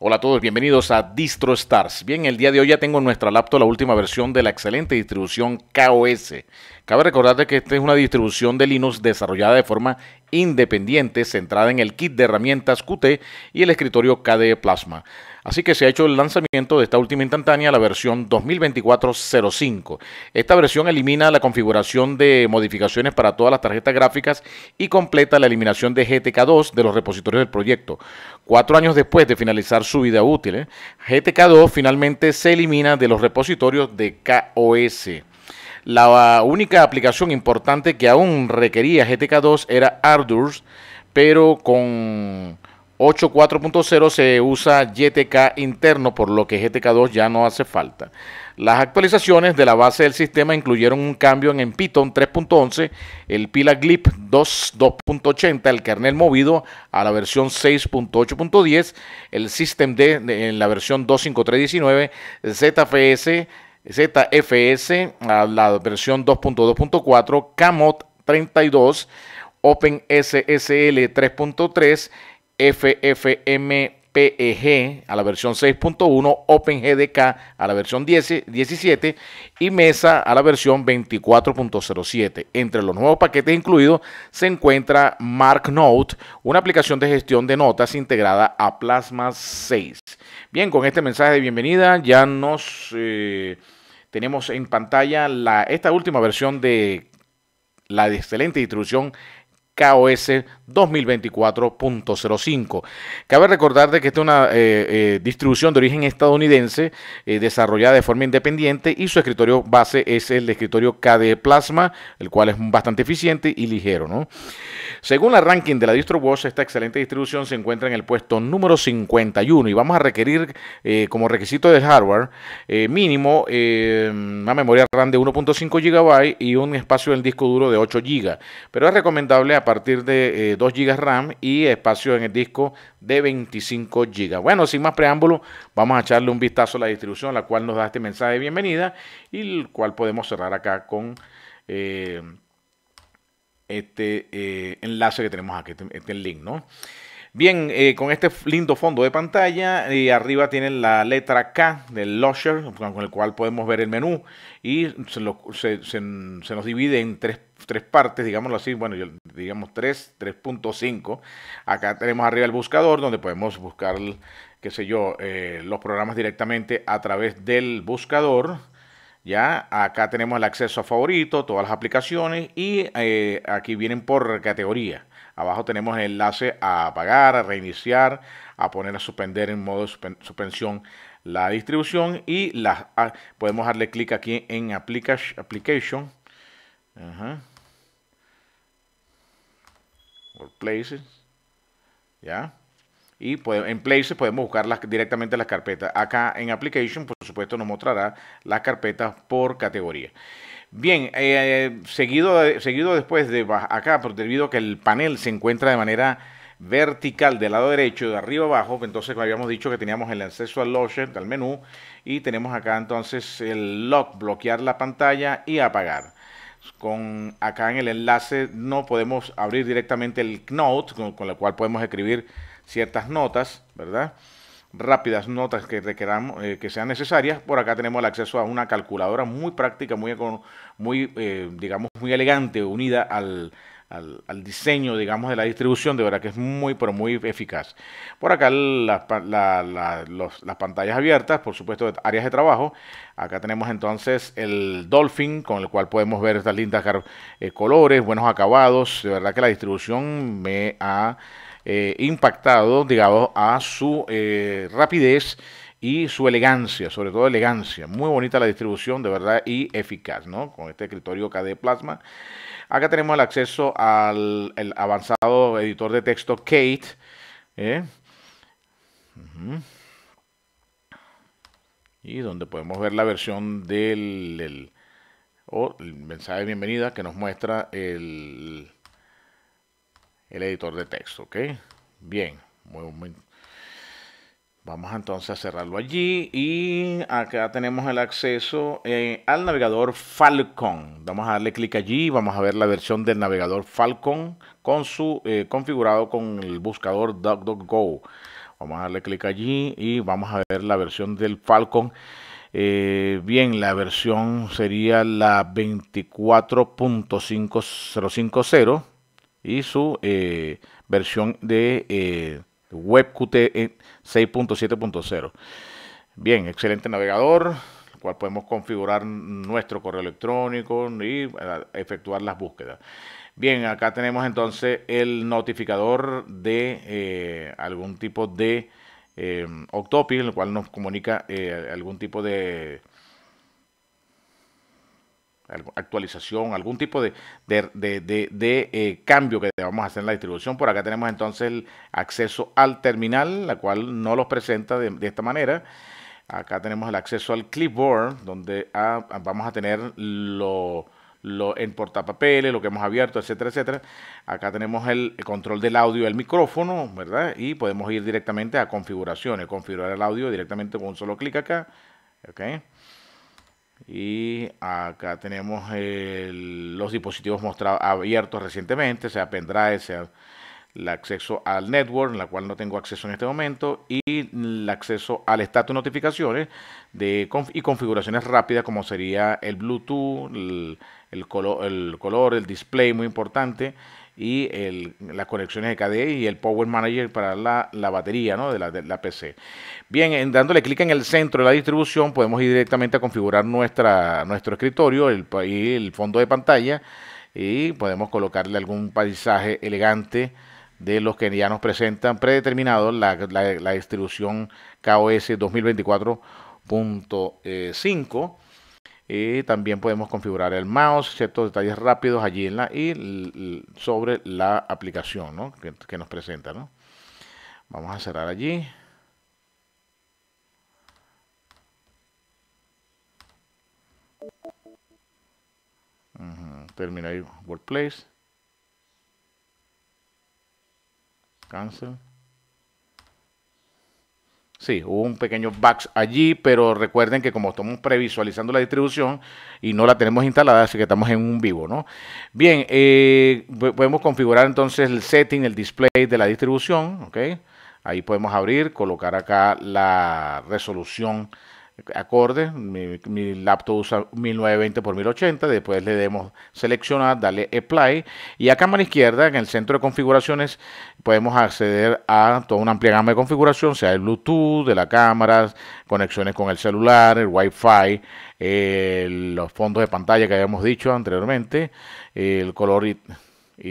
Hola a todos, bienvenidos a DistroStars. Bien, el día de hoy ya tengo en nuestra laptop la última versión de la excelente distribución KaOS. Cabe recordarte que esta es una distribución de Linux desarrollada de forma independiente, centrada en el kit de herramientas Qt y el escritorio KDE Plasma. Así que se ha hecho el lanzamiento de esta última instantánea, la versión 2024-05. Esta versión elimina la configuración de modificaciones para todas las tarjetas gráficas y completa la eliminación de GTK2 de los repositorios del proyecto. 4 años después de finalizar su vida útil, GTK2 finalmente se elimina de los repositorios de KaOS. La única aplicación importante que aún requería GTK2 era Ardour, pero con 8.4.0 se usa GTK interno, por lo que GTK2 ya no hace falta. Las actualizaciones de la base del sistema incluyeron un cambio en Python 3.11, el pila Glib2 2.80, el kernel movido a la versión 6.8.10, el SystemD en la versión 2.53.19, ZFS a la versión 2.2.4, KMod 32, OpenSSL 3.3, FFMPEG a la versión 6.1, OpenJDK a la versión 17 y Mesa a la versión 24.07. Entre los nuevos paquetes incluidos se encuentra MarkNote, una aplicación de gestión de notas integrada a Plasma 6. Bien, con este mensaje de bienvenida ya nos tenemos en pantalla esta última versión de la excelente distribución KaOS 2024.05. Cabe recordarte que esta es una distribución de origen estadounidense desarrollada de forma independiente y su escritorio base es el escritorio KDE Plasma, el cual es bastante eficiente y ligero, ¿no? Según el ranking de la DistroWatch, esta excelente distribución se encuentra en el puesto número 51 y vamos a requerir como requisito del hardware mínimo una memoria RAM de 1.5 GB y un espacio del disco duro de 8 GB, pero es recomendable a partir de 2 GB RAM y espacio en el disco de 25 GB. Bueno, sin más preámbulo, vamos a echarle un vistazo a la distribución, la cual nos da este mensaje de bienvenida y el cual podemos cerrar acá con este enlace que tenemos aquí, este link, ¿no? Bien, con este lindo fondo de pantalla, arriba tienen la letra K del launcher, con el cual podemos ver el menú, y se nos divide en tres partes, digámoslo así, bueno, digamos 3.5. Acá tenemos arriba el buscador, donde podemos buscar, qué sé yo, los programas directamente a través del buscador. Ya, acá tenemos el acceso a favoritos, todas las aplicaciones y aquí vienen por categoría. Abajo tenemos el enlace a apagar, a reiniciar, a poner a suspender en modo suspensión la distribución y podemos darle clic aquí en Application. Workplaces. Ya. Y en Places podemos buscar directamente las carpetas. Acá en Application, por supuesto, nos mostrará las carpetas por categoría. Bien, seguido después de acá, debido a que el panel se encuentra de manera vertical del lado derecho, de arriba abajo, entonces habíamos dicho que teníamos el acceso al launcher, al menú, y tenemos acá entonces el lock, bloquear la pantalla y apagar. Acá en el enlace no podemos abrir directamente el Knote, con la cual podemos escribir ciertas notas, ¿verdad? Rápidas notas que requeramos, que sean necesarias. Por acá tenemos el acceso a una calculadora muy práctica, muy elegante, unida al diseño, digamos, de la distribución. De verdad que es muy, pero muy eficaz. Por acá las pantallas abiertas, por supuesto, áreas de trabajo. Acá tenemos entonces el Dolphin, con el cual podemos ver estas lindas colores, buenos acabados. De verdad que la distribución me ha impactado, digamos, a su rapidez y su elegancia, sobre todo elegancia. Muy bonita la distribución, de verdad, y eficaz, ¿no? Con este escritorio KDE Plasma. Acá tenemos el acceso al avanzado editor de texto Kate. Y donde podemos ver la versión el mensaje de bienvenida que nos muestra el editor de texto, ¿ok? Bien, muy. Vamos entonces a cerrarlo allí y acá tenemos el acceso al navegador Falcon. Vamos a darle clic allí y vamos a ver la versión del navegador Falcon configurado con el buscador DuckDuckGo. Vamos a darle clic allí y vamos a ver la versión del Falcon. Bien, la versión sería la 24.5050 y su versión de WebQt 6.7.0. Bien, excelente navegador, cual podemos configurar nuestro correo electrónico y efectuar las búsquedas. Bien, acá tenemos entonces el notificador de algún tipo de Octopi, el cual nos comunica algún tipo de actualización, algún tipo de cambio que debamos hacer en la distribución. Por acá tenemos entonces el acceso al terminal, la cual no los presenta de esta manera. Acá tenemos el acceso al clipboard, donde vamos a tener en portapapeles, lo que hemos abierto, etcétera, etcétera. Acá tenemos el control del audio del micrófono, ¿verdad? Y podemos ir directamente a configuraciones, configurar el audio directamente con un solo clic acá. ¿Okay? Y acá tenemos los dispositivos mostrados abiertos recientemente, sea pendrive, sea el acceso al network, la cual no tengo acceso en este momento, y el acceso al estatus de notificaciones y configuraciones rápidas, como sería el Bluetooth, el color, el display, muy importante, y las conexiones de KDE y el Power Manager para la batería, ¿no?, de la PC. Bien, dándole clic en el centro de la distribución, podemos ir directamente a configurar nuestro escritorio y el fondo de pantalla, y podemos colocarle algún paisaje elegante de los que ya nos presentan predeterminado la distribución KaOS 2024.5. También podemos configurar el mouse, ciertos detalles rápidos allí y sobre la aplicación, ¿no?, que nos presenta, ¿no? Vamos a cerrar allí. Termina ahí Workplace. Cancel. Sí, hubo un pequeño bug allí, pero recuerden que como estamos previsualizando la distribución y no la tenemos instalada, así que estamos en un vivo, ¿no? Bien, podemos configurar entonces el setting, el display de la distribución, ¿ok? Ahí podemos abrir, colocar acá la resolución acorde. Mi laptop usa 1920x1080, después le demos seleccionar, darle apply, y acá a mano izquierda en el centro de configuraciones podemos acceder a toda una amplia gama de configuración, sea el Bluetooth, de la cámara, conexiones con el celular, el Wi-Fi, los fondos de pantalla que habíamos dicho anteriormente, el color y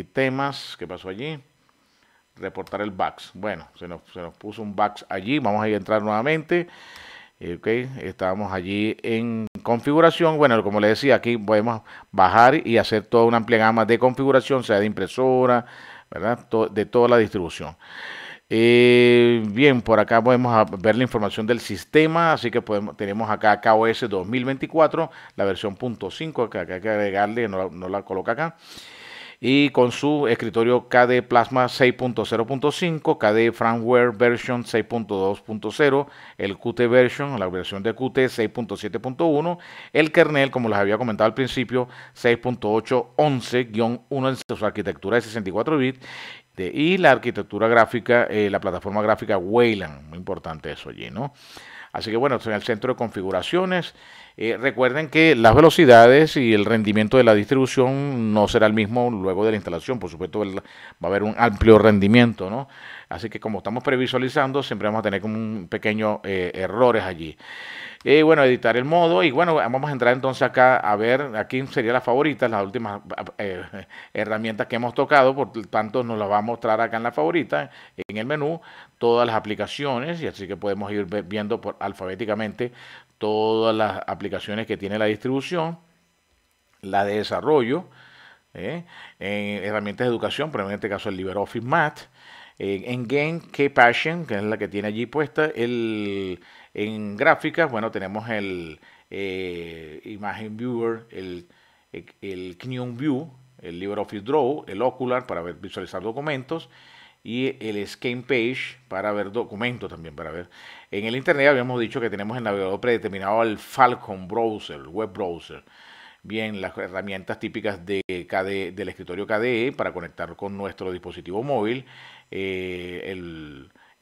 temas. ¿Qué pasó allí? Reportar el bug. Bueno, se nos puso un bug allí, vamos a entrar nuevamente. Ok, estábamos allí en configuración. Bueno, como les decía, aquí podemos bajar y hacer toda una amplia gama de configuración, sea de impresora, ¿verdad?, de toda la distribución. Bien, por acá podemos ver la información del sistema, así que tenemos acá KaOS 2024, la versión .5, que acá hay que agregarle, no la coloca acá. Y con su escritorio KDE Plasma 6.0.5, KDE Firmware Version 6.2.0, el Qt Version, la versión de Qt 6.7.1, el kernel, como les había comentado al principio, 6.8.11-1 en su arquitectura de 64 bits, y la arquitectura gráfica, la plataforma gráfica Wayland, muy importante eso allí, ¿no? Así que bueno, en el centro de configuraciones, recuerden que las velocidades y el rendimiento de la distribución no será el mismo luego de la instalación. Por supuesto, va a haber un amplio rendimiento, ¿no? Así que como estamos previsualizando, siempre vamos a tener como un pequeño errores allí. Bueno, editar el modo y bueno, vamos a entrar entonces acá a ver, aquí serían las favoritas, las últimas herramientas que hemos tocado, por tanto nos las va a mostrar acá en la favorita, en el menú, todas las aplicaciones, y así que podemos ir viendo alfabéticamente todas las aplicaciones que tiene la distribución, la de desarrollo, en herramientas de educación, pero en este caso el LibreOffice Math, en Game, KPassion, que es la que tiene allí puesta, en gráficas, bueno, tenemos el Image Viewer, el Gnu View, el LibreOffice Draw, el Ocular para visualizar documentos y el Scan Page para ver documentos también, para ver. En el Internet habíamos dicho que tenemos el navegador predeterminado al Falcon Browser, web browser. Bien, las herramientas típicas de KDE, del escritorio KDE para conectar con nuestro dispositivo móvil,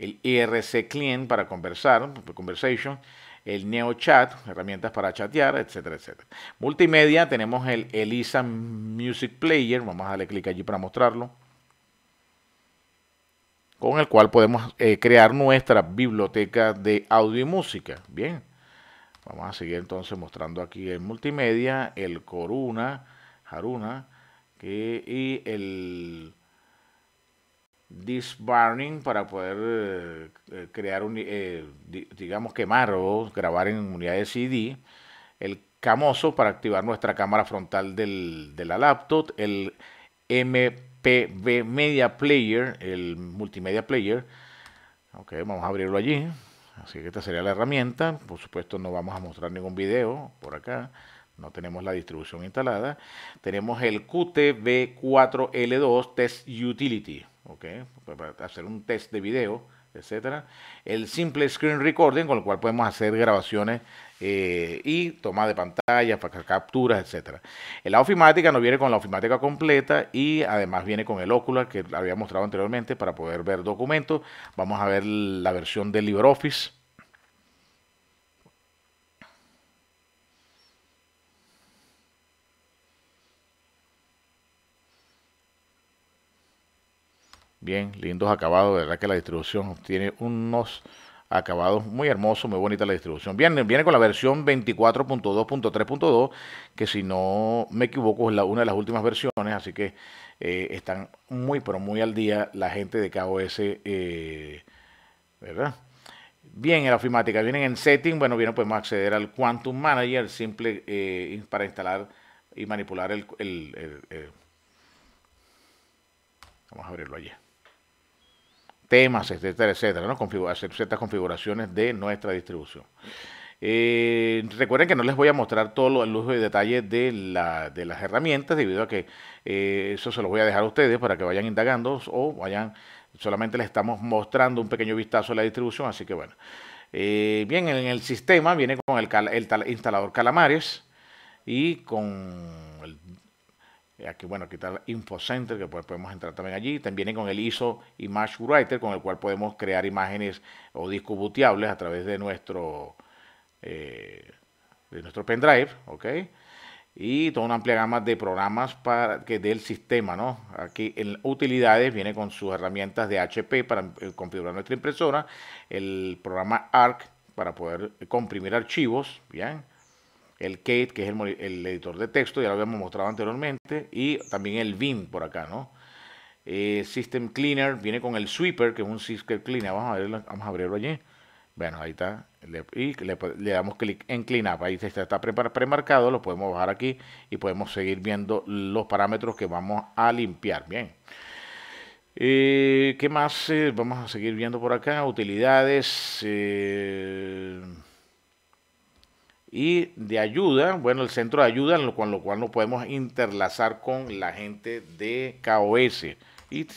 el IRC Client para conversar, Conversation, el NeoChat, herramientas para chatear, etcétera, etcétera. Multimedia, tenemos el Elisa Music Player, vamos a darle clic allí para mostrarlo, con el cual podemos crear nuestra biblioteca de audio y música. Bien, vamos a seguir entonces mostrando aquí el multimedia, el Haruna, y el Disburning para poder crear, digamos, quemar o grabar en unidades CD, el KaMozo para activar nuestra cámara frontal de la laptop, el MPB Media Player, el Multimedia Player. Ok, vamos a abrirlo allí. Así que esta sería la herramienta. Por supuesto no vamos a mostrar ningún video por acá. No tenemos la distribución instalada. Tenemos el QtB4L2 Test Utility, okay, para hacer un test de video, etcétera. El Simple Screen Recording, con el cual podemos hacer grabaciones y toma de pantalla, capturas, etcétera. La ofimática nos viene con la ofimática completa y además viene con el Ocular que había mostrado anteriormente para poder ver documentos. Vamos a ver la versión de LibreOffice. Bien, lindos acabados, de verdad que la distribución tiene unos acabados muy hermosos, muy bonita la distribución. Bien, viene con la versión 24.2.3.2, que si no me equivoco es una de las últimas versiones, así que están muy, pero muy al día la gente de KaOS, ¿verdad? Bien, en la ofimática, vienen en Setting, bueno, bien, podemos acceder al Quantum Manager, simple para instalar y manipular el vamos a abrirlo allí. Temas, etcétera, etcétera, ¿no? Hacer ciertas configuraciones de nuestra distribución. Recuerden que no les voy a mostrar todo el lujo y detalle de las herramientas, debido a que eso se los voy a dejar a ustedes para que vayan indagando o vayan, solamente les estamos mostrando un pequeño vistazo a la distribución, así que bueno. Bien, en el sistema viene con el instalador Calamares y con el... Aquí, bueno, aquí está el InfoCenter, que podemos entrar también allí. También viene con el ISO Image Writer, con el cual podemos crear imágenes o discos booteables a través de nuestro pendrive, ¿ok? Y toda una amplia gama de programas para que del sistema, ¿no? Aquí en utilidades viene con sus herramientas de HP para configurar nuestra impresora, el programa ARC para poder comprimir archivos, ¿bien? El Kate, que es el editor de texto, ya lo habíamos mostrado anteriormente, y también el Vim por acá, ¿no? System Cleaner, viene con el Sweeper, que es un System Cleaner, vamos a abrirlo allí. Bueno, ahí está, y le damos clic en Cleanup, ahí está premarcado, lo podemos bajar aquí y podemos seguir viendo los parámetros que vamos a limpiar, bien. ¿Qué más? Vamos a seguir viendo por acá, utilidades... Y de ayuda, bueno, el centro de ayuda, con lo cual nos podemos interlazar con la gente de KaOS y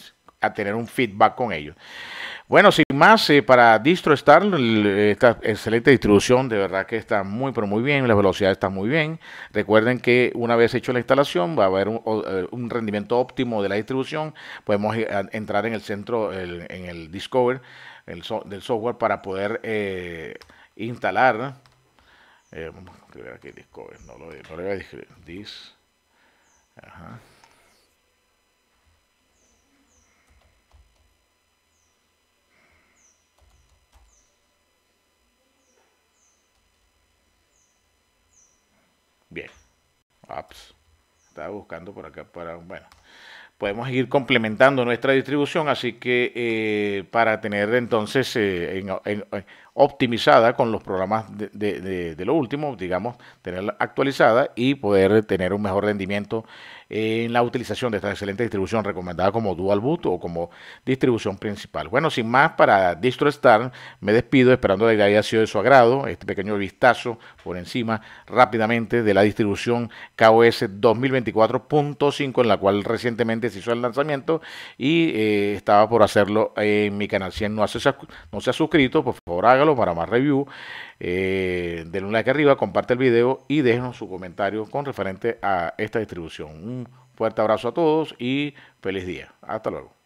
a tener un feedback con ellos. Bueno, sin más, para DistroStars, esta excelente distribución, de verdad que está muy, pero muy bien, la velocidad está muy bien. Recuerden que una vez hecho la instalación, va a haber un rendimiento óptimo de la distribución. Podemos entrar en el centro, en el Discover del software para poder instalar, ¿no? Vamos a escribir aquí Discover, no lo voy a escribir. Ajá. Bien. Apps. Estaba buscando por acá para... Bueno. Podemos ir complementando nuestra distribución, así que para tener entonces optimizada con los programas de lo último, digamos, tenerla actualizada y poder tener un mejor rendimiento en la utilización de esta excelente distribución recomendada como Dual Boot o como distribución principal. Bueno, sin más, para DistroStars me despido, esperando que haya sido de su agrado este pequeño vistazo por encima rápidamente de la distribución KaOS 2024.5, en la cual recientemente se hizo el lanzamiento y estaba por hacerlo en mi canal. Si no se ha suscrito, por favor hágalo para más review, denle un like arriba, comparte el video y déjenos su comentario con referente a esta distribución. Un fuerte abrazo a todos y feliz día. Hasta luego.